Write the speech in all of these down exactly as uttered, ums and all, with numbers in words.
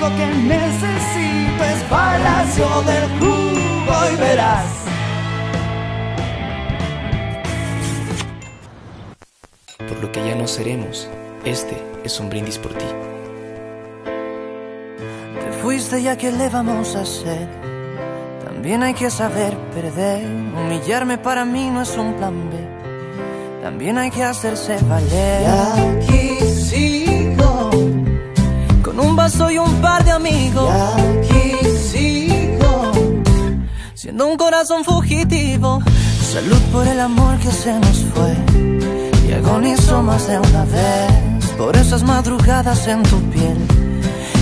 único que necesito es Palacio del Jugo y verás. Por lo que ya no seremos, este es un brindis por ti. Te fuiste, ya que le vamos a hacer. También hay que saber perder. Humillarme para mí no es un plan B. También hay que hacerse valer. Y aquí sigo con un vaso y un par de amigos. Y aquí sigo siendo un corazón fugitivo. Salud por el amor que se nos fue y agonizó más de una vez por esas madrugadas en tu piel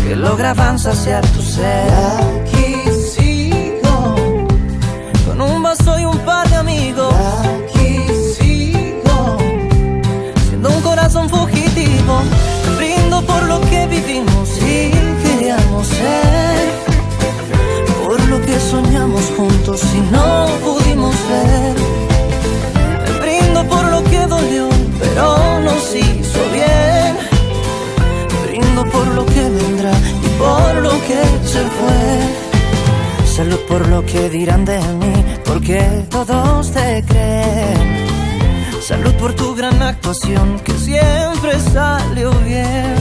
que lograban saciar tu sed. Y aquí sigo con un vaso y un par de amigos. Son fugitivos, brindo por lo que vivimos y queríamos ser, por lo que soñamos juntos y no pudimos ver. Brindo por lo que dolió, pero nos hizo bien. Brindo por lo que vendrá y por lo que se fue. Salud por lo que dirán de mí, porque todos te creen. Salud por tu gran actuación, que siempre salió bien.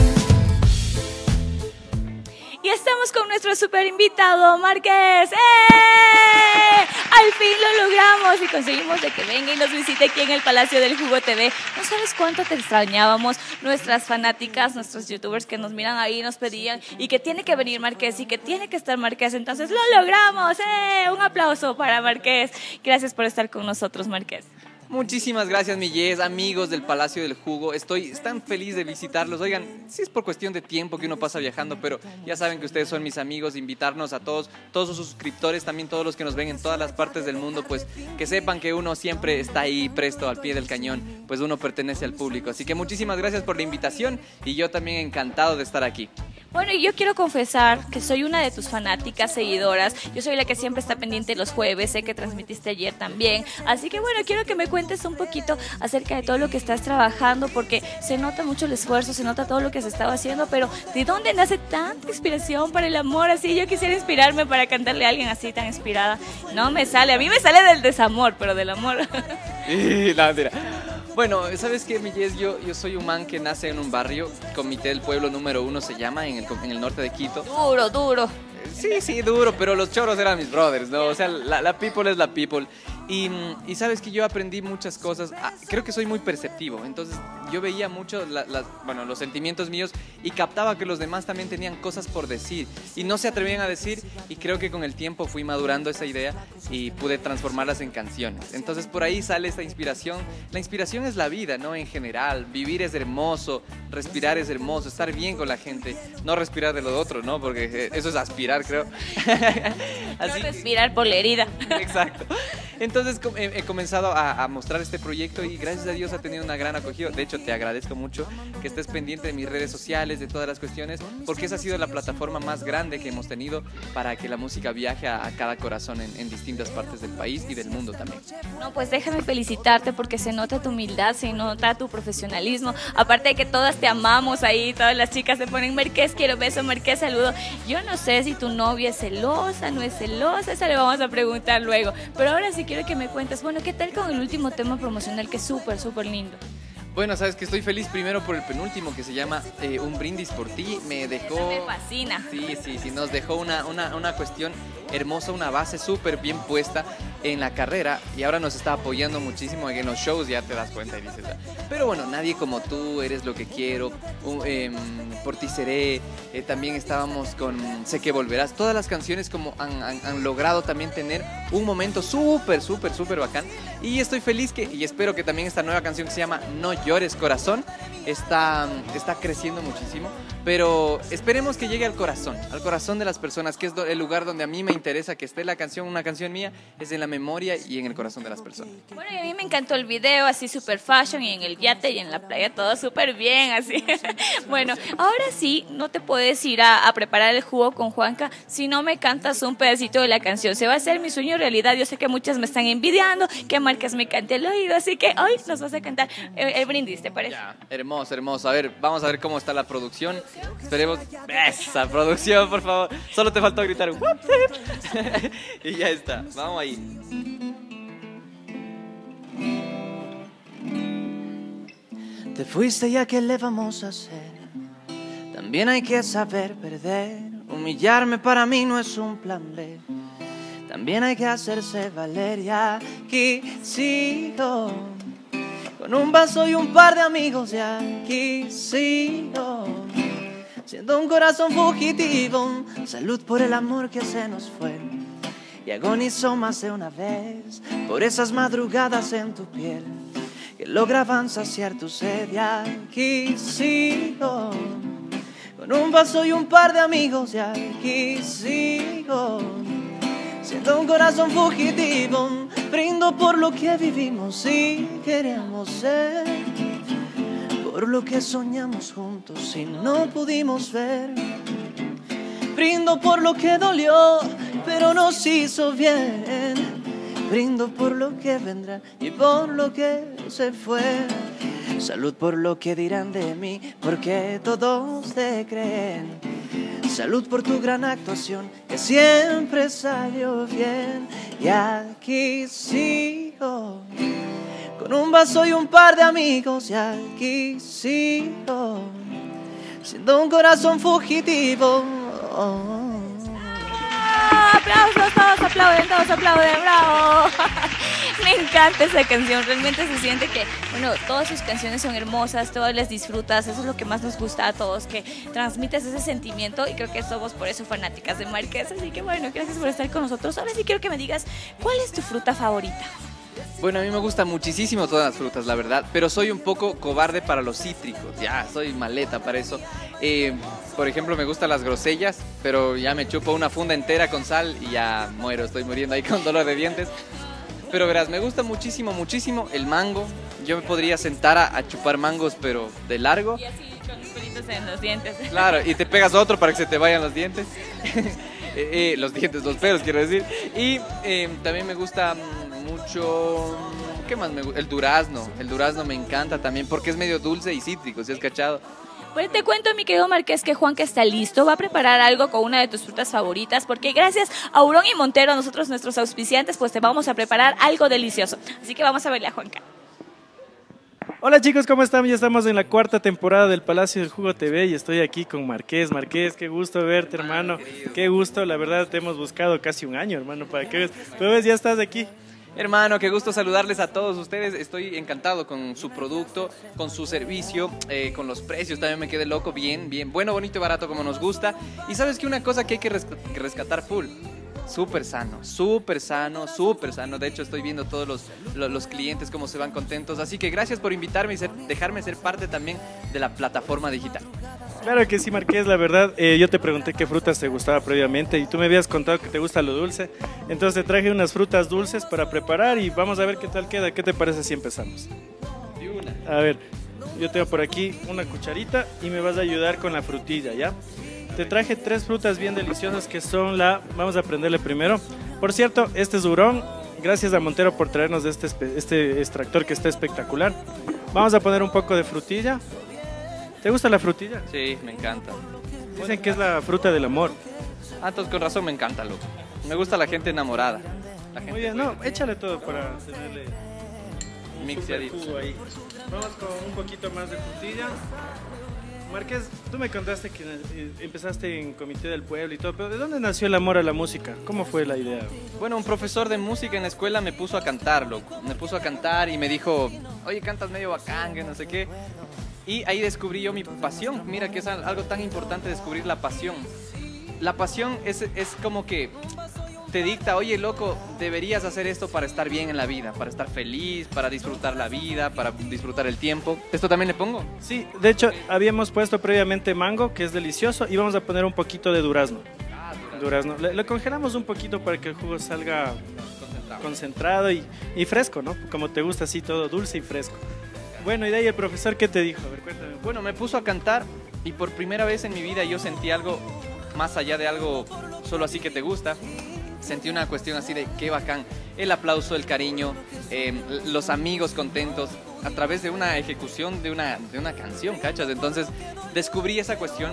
Y estamos con nuestro super invitado, Marqués. ¡Eh! Al fin lo logramos y conseguimos de que venga y nos visite aquí en el Palacio del Jugo T V. No sabes cuánto te extrañábamos, nuestras fanáticas, nuestros youtubers que nos miran ahí, nos pedían y que tiene que venir Marqués y que tiene que estar Marqués. Entonces lo logramos. ¡Eh! Un aplauso para Marqués. Gracias por estar con nosotros, Marqués. Muchísimas gracias, mi Jess, amigos del Palacio del Jugo. Estoy tan feliz de visitarlos. Oigan, sí es por cuestión de tiempo que uno pasa viajando, pero ya saben que ustedes son mis amigos. Invitarnos a todos, todos sus suscriptores, también todos los que nos ven en todas las partes del mundo, pues que sepan que uno siempre está ahí presto al pie del cañón, pues uno pertenece al público. Así que muchísimas gracias por la invitación y yo también encantado de estar aquí. Bueno, yo quiero confesar que soy una de tus fanáticas, seguidoras. Yo soy la que siempre está pendiente los jueves, sé que transmitiste ayer también. Así que bueno, quiero que me cuentes un poquito acerca de todo lo que estás trabajando, porque se nota mucho el esfuerzo, se nota todo lo que has estado haciendo, pero ¿de dónde nace tanta inspiración para el amor? Así yo quisiera inspirarme para cantarle a alguien así tan inspirada. No me sale, a mí me sale del desamor, pero del amor. Y la mentira. Bueno, ¿sabes qué, mi Jess? Yo, yo soy un man que nace en un barrio, Comité del Pueblo número uno se llama, en el, en el norte de Quito. Duro, duro. Sí, sí, duro, pero los choros eran mis brothers, ¿no? O sea, la, la people es la people. Y, y sabes que yo aprendí muchas cosas, ah, creo que soy muy perceptivo, entonces yo veía mucho la, la, bueno, los sentimientos míos y captaba que los demás también tenían cosas por decir y no se atrevían a decir, y creo que con el tiempo fui madurando esa idea y pude transformarlas en canciones. Entonces por ahí sale esta inspiración. La inspiración es la vida, ¿no? En general, vivir es hermoso, respirar es hermoso, estar bien con la gente, no respirar de lo otro, ¿no? Porque eso es aspirar, creo. Así, no respirar por la herida. Exacto. Entonces he comenzado a, a mostrar este proyecto y gracias a Dios ha tenido una gran acogida. De hecho, te agradezco mucho que estés pendiente de mis redes sociales, de todas las cuestiones, porque esa ha sido la plataforma más grande que hemos tenido para que la música viaje a, a cada corazón en, en distintas partes del país y del mundo también. No, pues déjame felicitarte porque se nota tu humildad, se nota tu profesionalismo. Aparte de que todas te amamos ahí, todas las chicas se ponen Marqués, quiero beso, Marqués, saludo. Yo no sé si tu novia es celosa, no es celosa, esa le vamos a preguntar luego. Pero ahora sí quiero que me cuentes, bueno, ¿qué tal con el último tema promocional que es súper, súper lindo? Bueno, sabes que estoy feliz primero por el penúltimo que se llama eh, Un Brindis por Ti. Me dejó... Eso me fascina. Sí, sí, sí, nos dejó una, una, una cuestión hermosa, una base súper bien puesta en la carrera y ahora nos está apoyando muchísimo en los shows, ya te das cuenta y dices, pero bueno, nadie como tú, eres lo que quiero, uh, eh, por ti seré, eh, también estábamos con Sé que volverás, todas las canciones como han, han, han logrado también tener un momento súper, súper, súper bacán y estoy feliz que, y espero que también esta nueva canción que se llama No Llores Corazón está, está creciendo muchísimo, pero esperemos que llegue al corazón, al corazón de las personas, que es el lugar donde a mí me interesa que esté la canción, una canción mía, es en la memoria y en el corazón de las personas. Bueno, y a mí me encantó el video, así super fashion, y en el yate y en la playa todo súper bien, así. Bueno, ahora sí, no te puedes ir a, a preparar el jugo con Juanca si no me cantas un pedacito de la canción. Se va a hacer mi sueño realidad. Yo sé que muchas me están envidiando, que Marqués me cante el oído, así que hoy nos vas a cantar el, el brindis, ¿te parece? Ya, hermoso, hermoso. A ver, vamos a ver cómo está la producción. Esperemos. Esa producción, por favor. Solo te faltó gritar un y ya está. Vamos ahí. Te fuiste, ya que le vamos a hacer. También hay que saber perder. Humillarme para mí no es un plan B. También hay que hacerse valer. Y aquí sigo con un vaso y un par de amigos. Y aquí sigo siendo un corazón fugitivo, salud por el amor que se nos fue y agonizó más de una vez por esas madrugadas en tu piel que lograban saciar tu sed. Y aquí sigo con un vaso y un par de amigos. Y aquí sigo siendo un corazón fugitivo, brindo por lo que vivimos y queríamos ser, por lo que soñamos juntos y no pudimos ver. Brindo por lo que dolió, pero nos hizo bien. Brindo por lo que vendrá y por lo que se fue. Salud por lo que dirán de mí, porque todos te creen. Salud por tu gran actuación, que siempre salió bien. Y aquí sigo con un vaso y un par de amigos. Y aquí sigo siendo un corazón fugitivo. Oh, oh. Aplausos, todos aplauden, todos aplauden, bravo. Me encanta esa canción, realmente se siente que, bueno, todas sus canciones son hermosas, todas las disfrutas, eso es lo que más nos gusta a todos, que transmitas ese sentimiento, y creo que somos por eso fanáticas de Marqués, así que bueno, gracias por estar con nosotros. Ahora sí quiero que me digas, ¿cuál es tu fruta favorita? Bueno, a mí me gustan muchísimo todas las frutas, la verdad, pero soy un poco cobarde para los cítricos, ya, soy maleta para eso. Eh, por ejemplo, me gustan las grosellas, pero ya me chupo una funda entera con sal y ya muero, estoy muriendo ahí con dolor de dientes. Pero verás, me gusta muchísimo, muchísimo el mango. Yo me podría sentar a, a chupar mangos, pero de largo. Y así, con los pelitos en los dientes. Claro, y te pegas otro para que se te vayan los dientes. eh, eh, los dientes, los pelos, quiero decir. Y eh, también me gusta mucho, ¿qué más me gusta? El durazno, el durazno me encanta también porque es medio dulce y cítrico, si has cachado. Bueno, te cuento, mi querido Marqués, que Juanca está listo, va a preparar algo con una de tus frutas favoritas, porque gracias a Hurom y Montero, nosotros, nuestros auspiciantes, pues te vamos a preparar algo delicioso. Así que vamos a verle a Juanca. Hola chicos, ¿cómo están? Ya estamos en la cuarta temporada del Palacio del Jugo T V y estoy aquí con Marqués. Marqués, qué gusto verte, hermano, hermano qué gusto, la verdad te hemos buscado casi un año, hermano, para que ves, tú ves, ya estás aquí. Hermano, qué gusto saludarles a todos ustedes. Estoy encantado con su producto, con su servicio, eh, con los precios. También me quedé loco, bien, bien. Bueno, bonito y barato como nos gusta. Y sabes que una cosa que hay que rescatar full, súper sano, súper sano, súper sano. De hecho, estoy viendo todos los, los, los clientes cómo se van contentos. Así que gracias por invitarme y ser, dejarme ser parte también de la plataforma digital. Claro que sí, Marqués, la verdad, eh, yo te pregunté qué frutas te gustaba previamente y tú me habías contado que te gusta lo dulce, entonces te traje unas frutas dulces para preparar y vamos a ver qué tal queda. ¿Qué te parece si empezamos? A ver, yo tengo por aquí una cucharita y me vas a ayudar con la frutilla, ¿ya? Te traje tres frutas bien deliciosas que son la... Vamos a aprenderle primero. Por cierto, este es Hurom, gracias a Montero por traernos este, este extractor que está espectacular. Vamos a poner un poco de frutilla. ¿Te gusta la frutilla? Sí, me encanta. Dicen que es la fruta del amor. Ah, entonces con razón me encanta, loco. Me gusta la gente enamorada. La gente. Muy bien, no, échale todo para tenerle un mixeadito ahí. Vamos con un poquito más de frutilla. Marqués, tú me contaste que empezaste en Comité del Pueblo y todo, pero ¿de dónde nació el amor a la música? ¿Cómo fue la idea? Bueno, un profesor de música en la escuela me puso a cantar, loco. Me puso a cantar y me dijo, oye, cantas medio bacán, que no sé qué. Y ahí descubrí yo mi pasión. Mira que es algo tan importante descubrir la pasión. La pasión es, es como que te dicta, oye loco, deberías hacer esto para estar bien en la vida, para estar feliz, para disfrutar la vida, para disfrutar el tiempo. ¿Esto también le pongo? Sí, de hecho habíamos puesto previamente mango, que es delicioso, y vamos a poner un poquito de durazno. Ah, durazno. Durazno. Le, le congelamos un poquito para que el jugo salga concentrado y, y fresco, ¿no? Como te gusta así todo dulce y fresco. Bueno, y de ahí el profesor, ¿qué te dijo? A ver, cuéntame. Bueno, me puso a cantar y por primera vez en mi vida yo sentí algo más allá de algo solo así que te gusta. Sentí una cuestión así de qué bacán. El aplauso, el cariño, eh, los amigos contentos a través de una ejecución de una, de una canción, ¿cachas? Entonces descubrí esa cuestión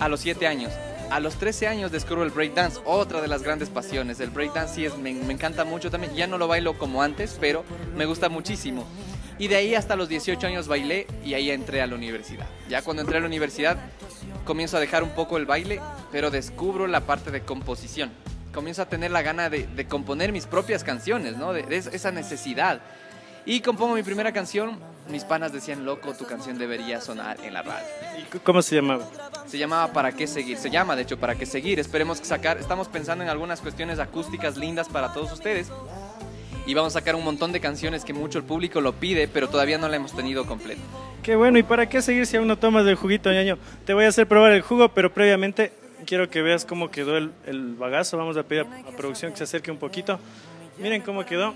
a los siete años. A los trece años descubro el breakdance, otra de las grandes pasiones. El breakdance sí es, me, me encanta mucho también. Ya no lo bailo como antes, pero me gusta muchísimo. Y de ahí hasta los dieciocho años bailé y ahí entré a la universidad. Ya cuando entré a la universidad comienzo a dejar un poco el baile, pero descubro la parte de composición. Comienzo a tener la gana de, de componer mis propias canciones, ¿no? De, de esa necesidad. Y compongo mi primera canción. Mis panas decían, loco, tu canción debería sonar en la radio. ¿Y cómo se llamaba? Se llamaba ¿Para qué seguir? Se llama, de hecho, ¿Para qué seguir? Esperemos sacar, estamos pensando en algunas cuestiones acústicas lindas para todos ustedes. Y vamos a sacar un montón de canciones que mucho el público lo pide, pero todavía no la hemos tenido completa. Qué bueno, ¿y para qué seguir si aún no tomas del juguito, ñaño? Te voy a hacer probar el jugo, pero previamente quiero que veas cómo quedó el, el bagazo. Vamos a pedir a, a producción que se acerque un poquito. Miren cómo quedó.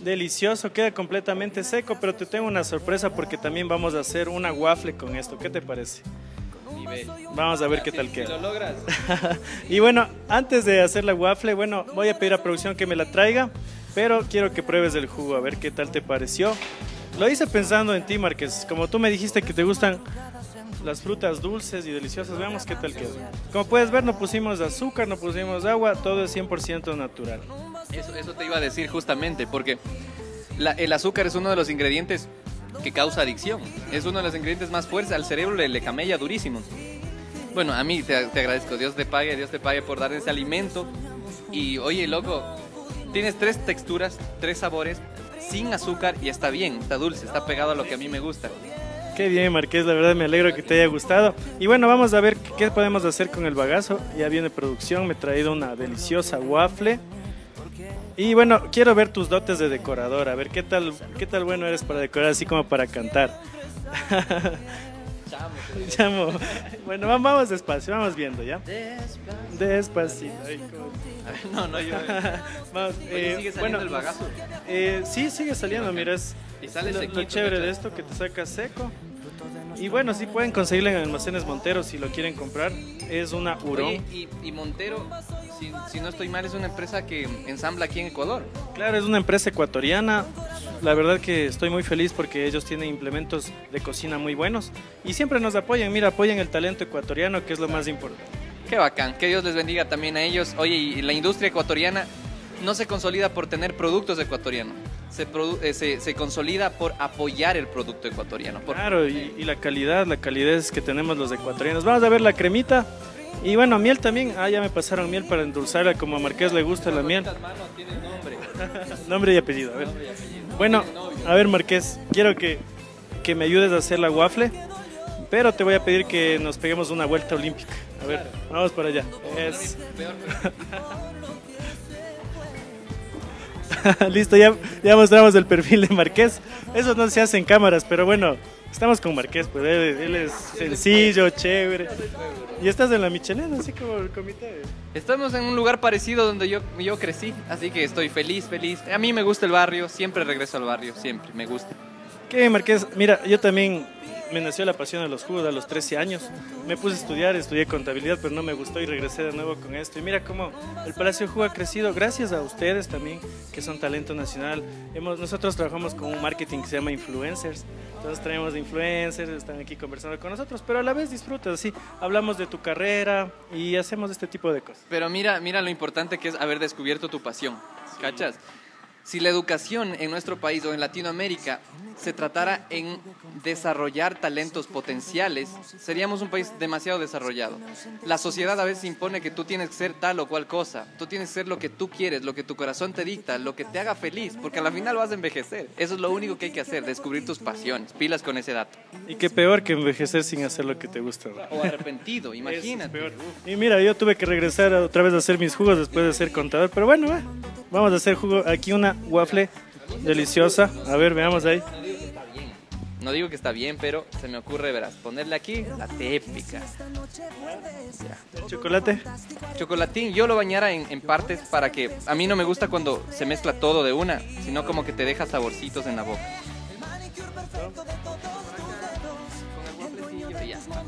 Delicioso, queda completamente seco, pero te tengo una sorpresa porque también vamos a hacer una waffle con esto. ¿Qué te parece? Nivel. Vamos a ver ya, qué sí, tal queda. ¿Lo logras? Y bueno, antes de hacer la waffle, bueno, voy a pedir a producción que me la traiga, pero quiero que pruebes el jugo, a ver qué tal te pareció. Lo hice pensando en ti, Marqués. Como tú me dijiste que te gustan las frutas dulces y deliciosas, veamos qué tal queda. Como puedes ver, no pusimos azúcar, no pusimos agua, todo es cien por ciento natural. Eso, eso te iba a decir justamente, porque la, el azúcar es uno de los ingredientes que causa adicción. Es uno de los ingredientes más fuertes, al cerebro le, le camella durísimo. Bueno, a mí te, te agradezco, Dios te pague, Dios te pague por dar ese alimento. Y oye, loco, tienes tres texturas, tres sabores, sin azúcar y está bien, está dulce, está pegado a lo que a mí me gusta. Qué bien, Marqués, la verdad me alegro que te haya gustado. Y bueno, vamos a ver qué podemos hacer con el bagazo. Ya viene producción, me he traído una deliciosa waffle. Y bueno, quiero ver tus dotes de decorador, a ver qué tal, qué tal bueno eres para decorar, así como para cantar. Chamo. Bueno, vamos despacio, vamos viendo, ¿ya? Despacito. No, no, yo... Vamos, eh, ¿sigue saliendo bueno, el bagazo? Eh, sí, sigue saliendo, okay. Mira, es y sale lo, sequito, lo chévere de esto, que te saca seco. Y bueno, sí pueden conseguirlo en Almacenes Montero si lo quieren comprar. Es una Hurom. Oye, y, y Montero, si, si no estoy mal, es una empresa que ensambla aquí en Ecuador. Claro, es una empresa ecuatoriana. La verdad que estoy muy feliz porque ellos tienen implementos de cocina muy buenos. Y siempre nos apoyan. Mira, apoyan el talento ecuatoriano, que es lo más importante. Qué bacán. Que Dios les bendiga también a ellos. Oye, y la industria ecuatoriana no se consolida por tener productos ecuatorianos. Se, eh, se, se consolida por apoyar el producto ecuatoriano. Por... Claro, y, y la calidad, la calidez que tenemos los ecuatorianos. Vamos a ver la cremita y bueno, miel también. Ah, ya me pasaron miel para endulzarla, como a Marqués le gusta la miel. Tiene nombre. Nombre y apellido, a ver. Nombre y apellido. Bueno, a ver, Marqués, quiero que, que me ayudes a hacer la waffle, pero te voy a pedir que nos peguemos una vuelta olímpica. A ver, claro. Vamos para allá. Oh, es... peor, peor. Listo, ya, ya mostramos el perfil de Marqués. Eso no se hace en cámaras, pero bueno, estamos con Marqués, pues él, él es sencillo, chévere. Y estás en la Michelin, así como el comité. Estamos en un lugar parecido donde yo, yo crecí, así que estoy feliz, feliz. A mí me gusta el barrio, siempre regreso al barrio, siempre, me gusta. ¿Qué, Marqués? Mira, yo también me nació la pasión de los jugos a los trece años. Me puse a estudiar, estudié contabilidad, pero no me gustó y regresé de nuevo con esto. Y mira cómo el Palacio del Jugo ha crecido gracias a ustedes también, que son talento nacional. Hemos, nosotros trabajamos con un marketing que se llama influencers. Entonces traemos influencers, están aquí conversando con nosotros, pero a la vez disfrutas, sí. Hablamos de tu carrera y hacemos este tipo de cosas. Pero mira, mira lo importante que es haber descubierto tu pasión, sí. ¿Cachas? Si la educación en nuestro país o en Latinoamérica se tratara en desarrollar talentos potenciales, seríamos un país demasiado desarrollado. La sociedad a veces impone que tú tienes que ser tal o cual cosa, tú tienes que ser lo que tú quieres, lo que tu corazón te dicta, lo que te haga feliz, porque al final vas a envejecer. Eso es lo único que hay que hacer, descubrir tus pasiones, pilas con ese dato. Y qué peor que envejecer sin hacer lo que te gusta. O arrepentido, imagínate. Es peor. Y mira, yo tuve que regresar otra vez a hacer mis jugos después de ser contador, pero bueno, eh. Vamos a hacer jugo, aquí una waffle deliciosa. A ver, veamos ahí. No digo que está bien, pero se me ocurre, verás, ponerle aquí la típica. ¿El chocolate? Chocolatín, yo lo bañara en, en partes para que... A mí no me gusta cuando se mezcla todo de una, sino como que te deja saborcitos en la boca.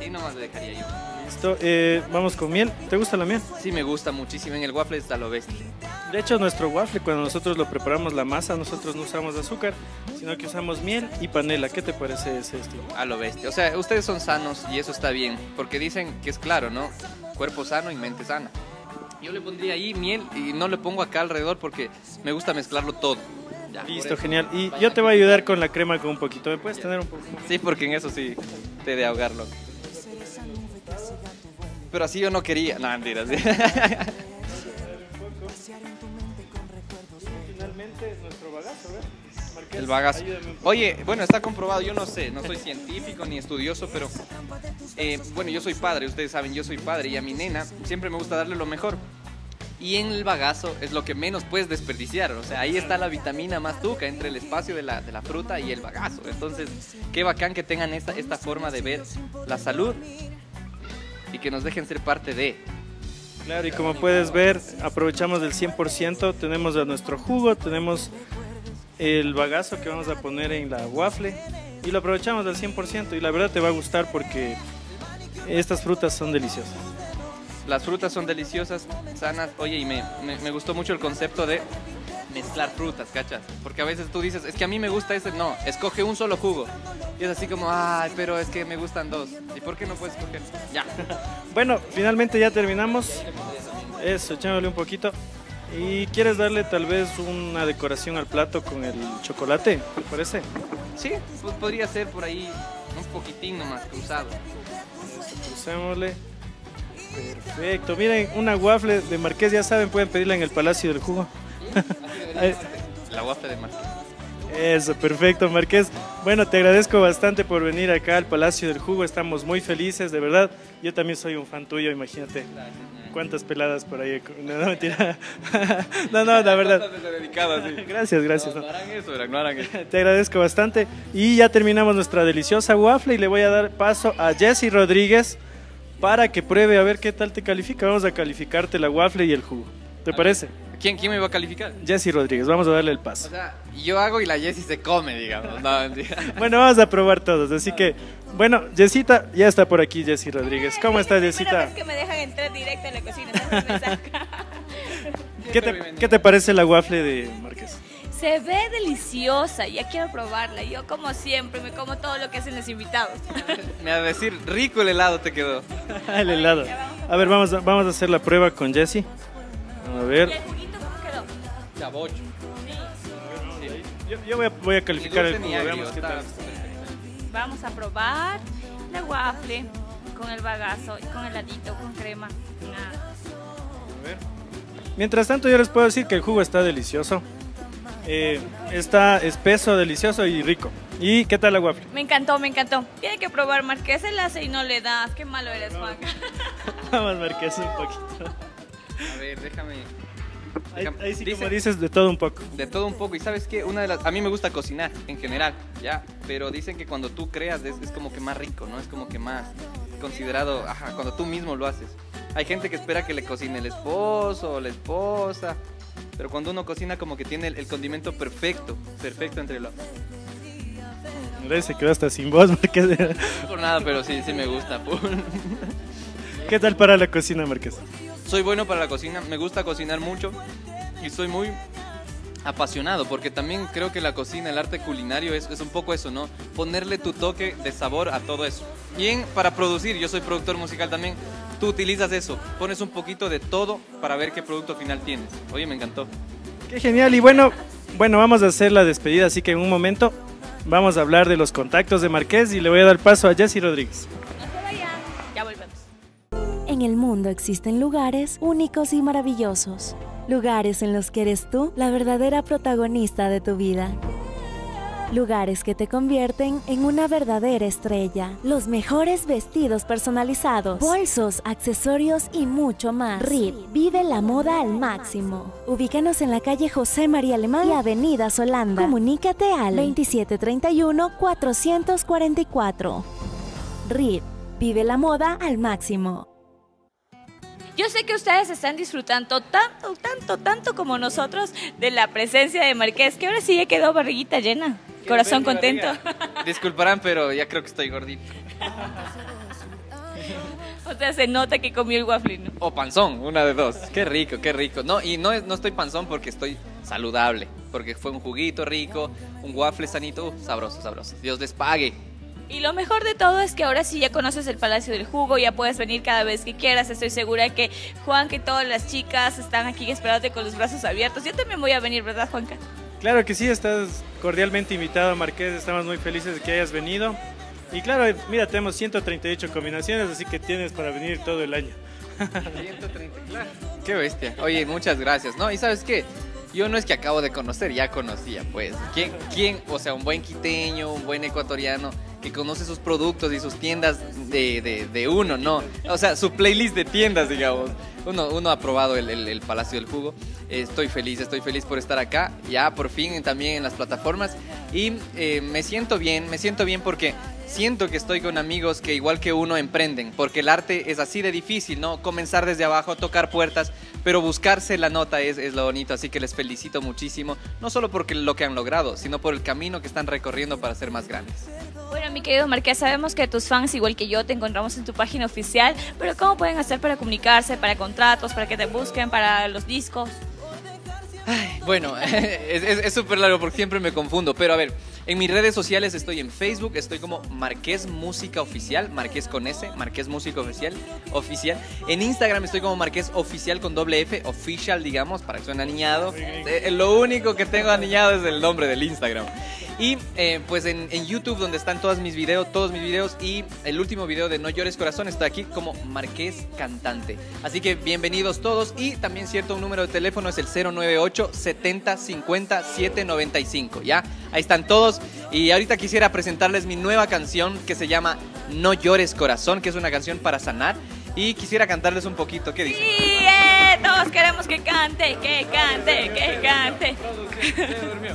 Ahí nomás le dejaría yo. Listo, eh, vamos con miel. ¿Te gusta la miel? Sí, me gusta muchísimo. En el waffle está lo bestia. De hecho, nuestro waffle, cuando nosotros lo preparamos, la masa, nosotros no usamos azúcar, sino que usamos miel y panela. ¿Qué te parece ese estilo? A lo bestia. O sea, ustedes son sanos y eso está bien, porque dicen que es claro, ¿no? Cuerpo sano y mente sana. Yo le pondría ahí miel y no le pongo acá alrededor porque me gusta mezclarlo todo. Ya, listo, genial. Y yo te voy a ayudar con la crema con un poquito. ¿Me puedes tener un poco? Sí, porque en eso sí te de ahogarlo. Pero así yo no quería. No, mentiras. Finalmente nuestro bagazo, ¿verdad? Marqués, el bagazo. Oye, bueno, está comprobado. Yo no sé, no soy científico ni estudioso, pero eh, bueno, yo soy padre. Ustedes saben, yo soy padre y a mi nena siempre me gusta darle lo mejor. Y en el bagazo es lo que menos puedes desperdiciar. O sea, ahí está la vitamina más tuca entre el espacio de la, de la fruta y el bagazo. Entonces, qué bacán que tengan esta, esta forma de ver la salud y que nos dejen ser parte de. Claro, y como puedes ver, aprovechamos del cien por ciento, tenemos a nuestro jugo, tenemos el bagazo que vamos a poner en la waffle, y lo aprovechamos del cien por ciento, y la verdad te va a gustar porque estas frutas son deliciosas. Las frutas son deliciosas, sanas, oye, y me, me, me gustó mucho el concepto de mezclar frutas, ¿cachas? Porque a veces tú dices, es que a mí me gusta ese, no, escoge un solo jugo. Y es así como, ay, pero es que me gustan dos. ¿Y por qué no puedes escoger? Ya. Bueno, finalmente ya terminamos. Eso, echándole un poquito. ¿Y quieres darle tal vez una decoración al plato con el chocolate? ¿Te parece? Sí, pues podría ser por ahí un poquitín nomás, cruzado. Crucémosle. Perfecto. Miren, una waffle de Marqués, ya saben, pueden pedirla en el Palacio del Jugo. La waffle de Marqués. Eso, perfecto, Marqués. Bueno, te agradezco bastante por venir acá al Palacio del Jugo. Estamos muy felices, de verdad. Yo también soy un fan tuyo, imagínate. Cuántas peladas por ahí. No, no, mentira. No, no, la verdad. Gracias, gracias. No, no harán eso, no harán eso. Te agradezco bastante. Y ya terminamos nuestra deliciosa waffle y le voy a dar paso a Jessy Rodríguez para que pruebe a ver qué tal te califica. Vamos a calificarte la waffle y el jugo. ¿Te parece? ¿Quién, ¿Quién me va a calificar? Jessy Rodríguez, vamos a darle el paso. O sea, yo hago y la Jessy se come, digamos. No, bueno, vamos a probar todos, así que... Bueno, Jessita, ya está por aquí Jessy Rodríguez. ¿Cómo estás, Jessita? La primera vez que me dejan entrar directo en la cocina. ¿Qué te, ¿Qué te parece la waffle de Marqués? Se ve deliciosa, ya quiero probarla. Yo, como siempre, me como todo lo que hacen los invitados. Me va a decir, rico el helado te quedó. El helado. A ver, vamos a, vamos a hacer la prueba con Jessy. A ver. ¿Y el juguito cómo quedó? Chabocho. Sí. Sí. Yo, yo voy, a, voy a calificar el jugo. Agrio, qué tal. Vamos a probar la waffle con el bagazo y con heladito, con crema. Ah. A ver. Mientras tanto, yo les puedo decir que el jugo está delicioso. Eh, está espeso, delicioso y rico. ¿Y qué tal la waffle? Me encantó, me encantó. Tiene que probar, Marqués, el hace y no le das. Qué malo eres, no, Juanca. Vamos, Marqués, un poquito. A ver, déjame... déjame. Ahí, ahí sí, dicen, como dices, de todo un poco. De todo un poco. Y sabes qué, una de las... a mí me gusta cocinar en general, ya. Pero dicen que cuando tú creas es, es como que más rico, ¿no? Es como que más considerado, ajá, cuando tú mismo lo haces. Hay gente que espera que le cocine el esposo o la esposa. Pero cuando uno cocina como que tiene el, el condimento perfecto, perfecto entre los... Se quedó hasta sin voz, Marqués. No por nada, pero sí, sí me gusta. ¿Qué tal para la cocina, Marqués? Soy bueno para la cocina, me gusta cocinar mucho y soy muy apasionado porque también creo que la cocina, el arte culinario es, es un poco eso, ¿no? Ponerle tu toque de sabor a todo eso. Y en, para producir, yo soy productor musical también, tú utilizas eso, pones un poquito de todo para ver qué producto final tienes. Oye, me encantó. Qué genial. Y bueno, bueno, vamos a hacer la despedida, así que en un momento vamos a hablar de los contactos de Marqués y le voy a dar paso a Jessy Rodríguez. En el mundo existen lugares únicos y maravillosos, lugares en los que eres tú la verdadera protagonista de tu vida. lugares que te convierten en una verdadera estrella, los mejores vestidos personalizados, bolsos, accesorios y mucho más. R I D, vive la moda al máximo. Ubícanos en la calle José María Alemán y Avenida Solanda. Comunícate al veintisiete treinta y uno cuatrocientos cuarenta y cuatro. R I D, vive la moda al máximo. Yo sé que ustedes están disfrutando tanto, tanto, tanto como nosotros de la presencia de Marqués, que ahora sí ya quedó barriguita llena, corazón contento. Disculparán, pero ya creo que estoy gordito. O sea, se nota que comió el waffle, ¿no? O panzón, una de dos. Qué rico, qué rico. No, y no, no estoy panzón porque estoy saludable, porque fue un juguito rico, un waffle sanito, uh, sabroso, sabroso. Dios les pague. Y lo mejor de todo es que ahora sí ya conoces el Palacio del Jugo, ya puedes venir cada vez que quieras. Estoy segura que Juanca y todas las chicas están aquí esperándote con los brazos abiertos. Yo también voy a venir, ¿verdad, Juanca? Claro que sí, estás cordialmente invitado, Marqués. Estamos muy felices de que hayas venido. Y claro, mira, tenemos ciento treinta y ocho combinaciones, así que tienes para venir todo el año. ciento treinta, claro. Qué bestia. Oye, muchas gracias, ¿no? ¿Y sabes qué? Yo no es que acabo de conocer, ya conocía, pues. ¿Quién, quién, o sea, un buen quiteño, un buen ecuatoriano que conoce sus productos y sus tiendas de, de, de uno, ¿no? O sea, su playlist de tiendas, digamos. Uno, uno ha probado el, el, el Palacio del Jugo. Estoy feliz, estoy feliz por estar acá, ya por fin también en las plataformas. Y eh, me siento bien, me siento bien porque siento que estoy con amigos que igual que uno emprenden, porque el arte es así de difícil, ¿no? Comenzar desde abajo, tocar puertas, pero buscarse la nota es, es lo bonito, así que les felicito muchísimo, no solo por lo que han logrado, sino por el camino que están recorriendo para ser más grandes. Bueno, mi querido Marqués, sabemos que tus fans, igual que yo, te encontramos en tu página oficial, pero ¿cómo pueden hacer para comunicarse, para contratos, para que te busquen, para los discos? Ay, bueno, es súper largo porque siempre me confundo, pero a ver, en mis redes sociales estoy en Facebook, estoy como Marqués Música Oficial, Marqués con S, Marqués Música Oficial, oficial. En Instagram estoy como Marqués Oficial con doble F, oficial, digamos, para que suene aniñado. Lo único que tengo aniñado es el nombre del Instagram. Y eh, pues en, en YouTube, donde están todos mis videos, todos mis videos y el último video de No Llores Corazón está aquí como Marqués Cantante. Así que bienvenidos todos y también cierto, un número de teléfono es el cero nueve ocho setenta cincuenta siete noventa y cinco, ¿ya? Ahí están todos y ahorita quisiera presentarles mi nueva canción que se llama No Llores Corazón, que es una canción para sanar y quisiera cantarles un poquito, ¿qué dicen? Sí, eh, todos queremos que cante, que cante, que cante. Se durmió.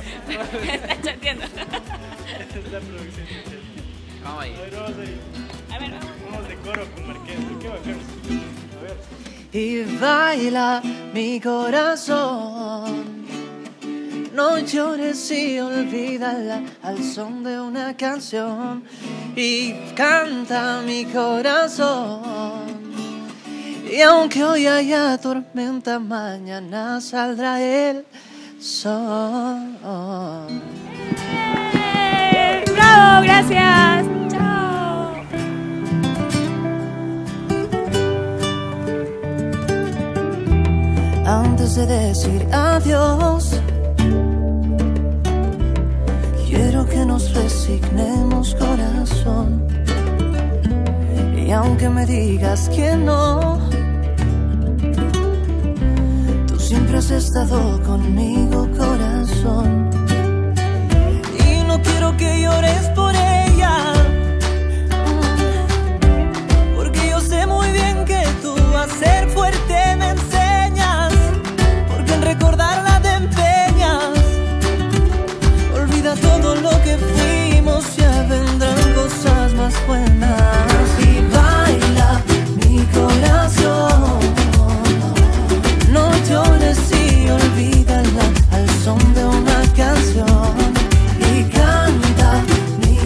Está chateando. Es la producción. Vamos ahí. A ver, vamos. Vamos de coro con Marqués. ¿Qué va a hacer? A ver. Y baila mi corazón. No llores y olvídala al son de una canción. Y canta mi corazón. Y aunque hoy haya tormenta, mañana saldrá él. Son. ¡Eh! ¡Bravo! ¡Gracias! ¡Chao! Antes de decir adiós, quiero que nos resignemos, corazón. Y aunque me digas que no, siempre has estado conmigo, corazón. Y no quiero que llores por ella, porque yo sé muy bien que tú a ser fuerte me enseñas, porque en recordarla te empeñas. Olvida todo lo que fuimos, ya vendrán cosas más buenas. Y baila mi corazón. No llores y olvídala al son de una canción. Y canta mi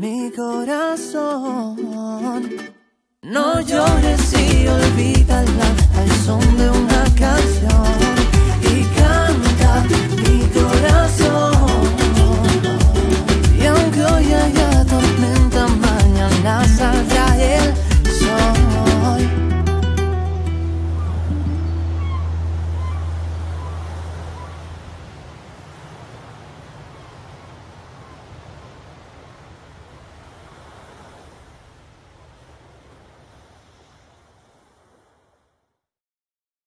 mi corazón. No llores.